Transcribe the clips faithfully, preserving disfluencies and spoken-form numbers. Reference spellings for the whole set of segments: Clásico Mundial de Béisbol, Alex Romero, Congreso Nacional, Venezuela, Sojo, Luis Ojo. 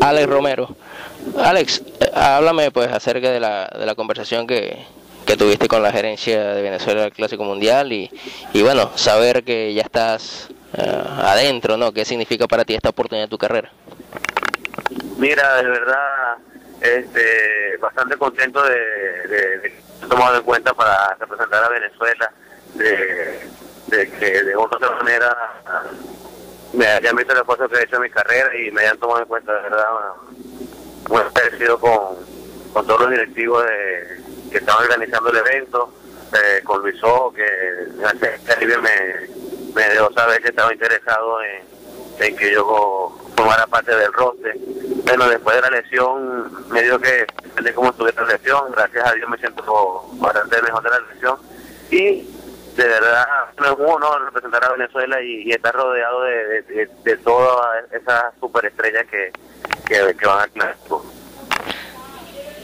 Alex Romero. Alex, háblame pues acerca de la, de la conversación que, que tuviste con la gerencia de Venezuela del Clásico Mundial y, y bueno, saber que ya estás uh, adentro, ¿no? ¿Qué significa para ti esta oportunidad de tu carrera? Mira, de verdad, este, bastante contento de, de, de tomado en cuenta para representar a Venezuela, de, de que de otra manera me hayan visto el esfuerzo que he hecho en mi carrera y me hayan tomado en cuenta, de verdad, muy agradecido con, con todos los directivos de, que estaban organizando el evento, eh, con Luis Ojo, que me, me dejó saber que estaba interesado en, en que yo formara parte del roster. Bueno, después de la lesión, me dio que depende cómo estuviera la lesión, gracias a Dios me siento bastante mejor de la lesión, y de verdad es un honor representar a Venezuela y, y estar rodeado de, de, de, de todas esas superestrellas que, que, que van a Clásico.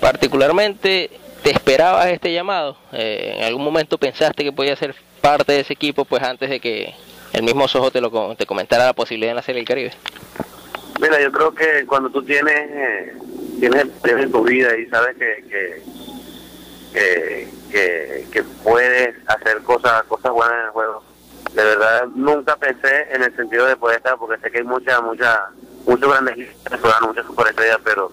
Particularmente, ¿te esperabas este llamado? Eh, ¿En algún momento pensaste que podías ser parte de ese equipo pues antes de que el mismo Sojo te, lo, te comentara la posibilidad de nacer en el Caribe? Mira, yo creo que cuando tú tienes eh, tienes el premio en tu vida y sabes que que, que, que que puedes hacer cosas cosas buenas en el juego, de verdad nunca pensé en el sentido de poder estar, porque sé que hay muchas muchas muchos grandes venezolanos, muchas superestrellas, pero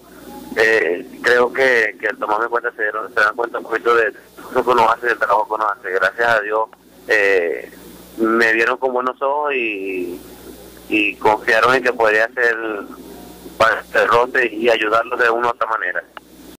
eh, creo que, que al tomarme en cuenta se, se dan cuenta un poquito de lo que uno hace, del trabajo que uno hace. Gracias a Dios eh, me vieron con buenos ojos y y confiaron en que podría hacer para este rote y ayudarlos de una u otra manera.